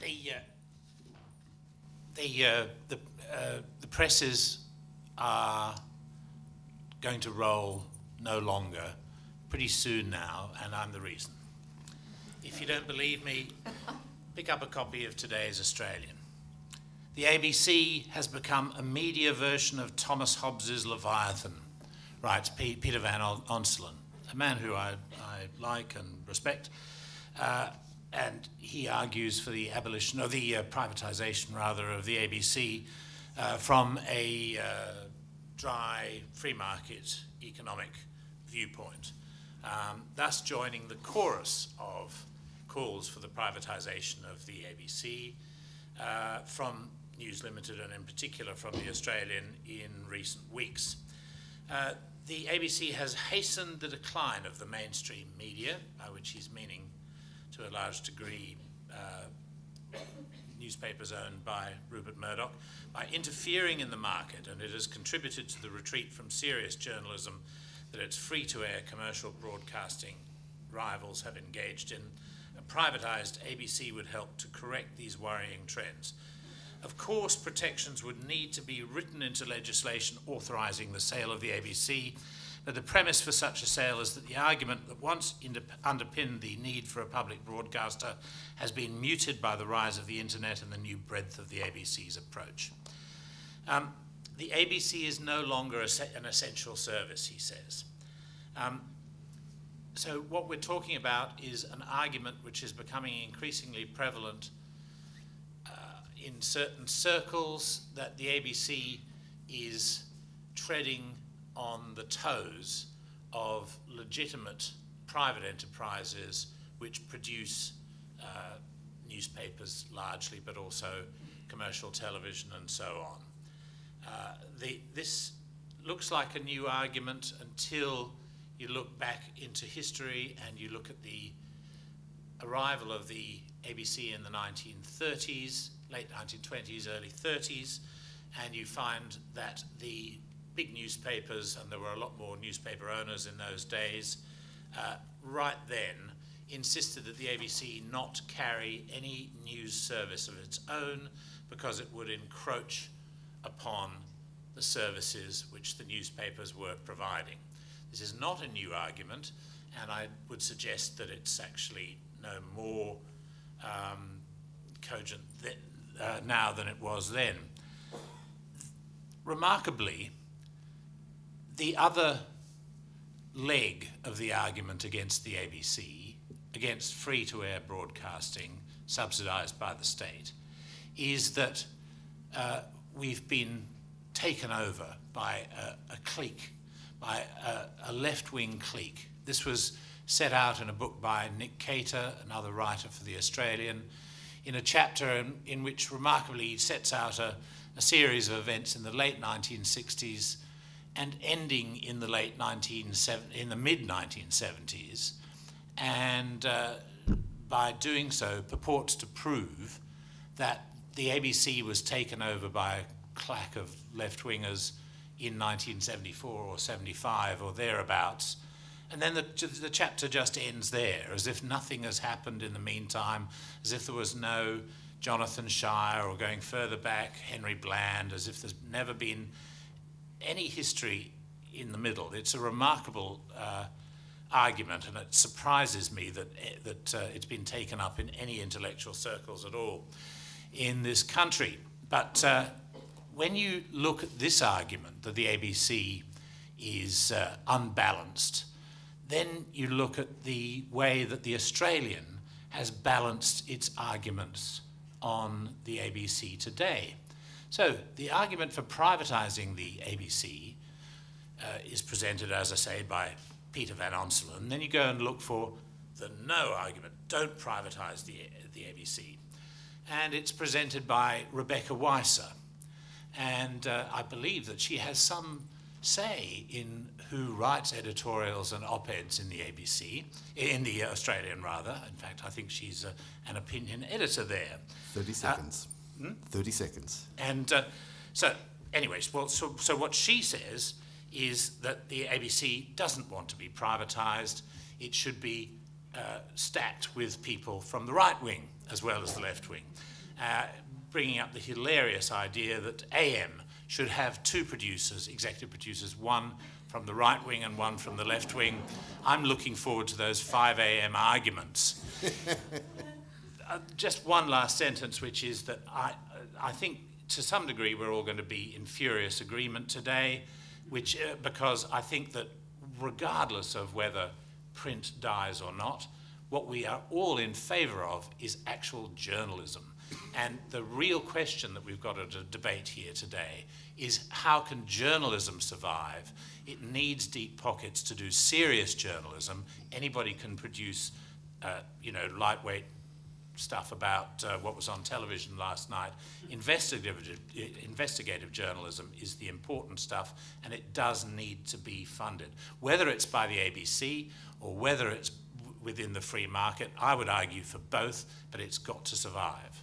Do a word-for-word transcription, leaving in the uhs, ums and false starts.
the uh, the uh, the uh, the presses are going to roll no longer pretty soon now, and I'm the reason. If you don't believe me, pick up a copy of today's Australian. The A B C has become a media version of Thomas Hobbes's Leviathan, writes P Peter Van Onselen, a man who I, I like and respect, uh, and he argues for the abolition, or the uh, privatisation rather, of the A B C uh, from a uh, dry free market economic viewpoint, um, thus joining the chorus of calls for the privatisation of the A B C uh, from News Limited and in particular from The Australian in recent weeks. Uh, the A B C has hastened the decline of the mainstream media, by which he's meaning to a large degree uh, newspapers owned by Rupert Murdoch, by interfering in the market, and it has contributed to the retreat from serious journalism that its free-to-air commercial broadcasting rivals have engaged in. A privatised A B C would help to correct these worrying trends. Of course, protections would need to be written into legislation authorising the sale of the A B C, but the premise for such a sale is that the argument that once underpinned the need for a public broadcaster has been muted by the rise of the internet and the new breadth of the A B C's approach. Um, the A B C is no longer an essential service, he says. Um, so what we're talking about is an argument which is becoming increasingly prevalent in certain circles, that the A B C is treading on the toes of legitimate private enterprises which produce uh, newspapers largely, but also commercial television and so on. Uh, the, this looks like a new argument until you look back into history and you look at the arrival of the A B C in the nineteen thirties, late nineteen twenties, early thirties, and you find that the big newspapers, and there were a lot more newspaper owners in those days, uh, right then insisted that the A B C not carry any news service of its own because it would encroach upon the services which the newspapers were providing. This is not a new argument, and I would suggest that it's actually no more um, cogent th Uh, now than it was then. Remarkably, the other leg of the argument against the A B C, against free-to-air broadcasting subsidised by the state, is that uh, we've been taken over by a, a clique, by a, a left-wing clique. This was set out in a book by Nick Cater, another writer for The Australian, in a chapter in, in which remarkably he sets out a, a series of events in the late nineteen sixties and ending in the late nineteen seventies, in the mid nineteen seventies, and uh, by doing so purports to prove that the A B C was taken over by a claque of left-wingers in nineteen seventy-four or seventy-five or thereabouts. And then the, the chapter just ends there, as if nothing has happened in the meantime, as if there was no Jonathan Shier, or going further back, Henry Bland, as if there's never been any history in the middle. It's a remarkable uh, argument, and it surprises me that, that uh, it's been taken up in any intellectual circles at all in this country. But uh, when you look at this argument, that the A B C is uh, unbalanced, then you look at the way that The Australian has balanced its arguments on the A B C today. So the argument for privatising the A B C uh, is presented, as I say, by Peter Van Onselen. Then you go and look for the no argument, don't privatise the, the A B C. And it's presented by Rebecca Weisser. And uh, I believe that she has some say in who writes editorials and op-eds in the A B C, in the Australian rather. In fact, I think she's a, an opinion editor there. thirty seconds. Uh, hmm? thirty seconds. And uh, so, anyways, well, so, so what she says is that the A B C doesn't want to be privatised. It should be uh, stacked with people from the right wing, as well as the left wing, uh, bringing up the hilarious idea that A M should have two producers, executive producers, one from the right wing and one from the left wing. I'm looking forward to those five A M arguments. uh, just one last sentence, which is that I, I think to some degree we're all going to be in furious agreement today, which uh, because I think that regardless of whether print dies or not, what we are all in favour of is actual journalism. And the real question that we've got to debate here today is, how can journalism survive? It needs deep pockets to do serious journalism. Anybody can produce, uh, you know, lightweight stuff about uh, what was on television last night. Investigative, investigative journalism is the important stuff, and it does need to be funded. Whether it's by the A B C or whether it's within the free market, I would argue for both, but it's got to survive.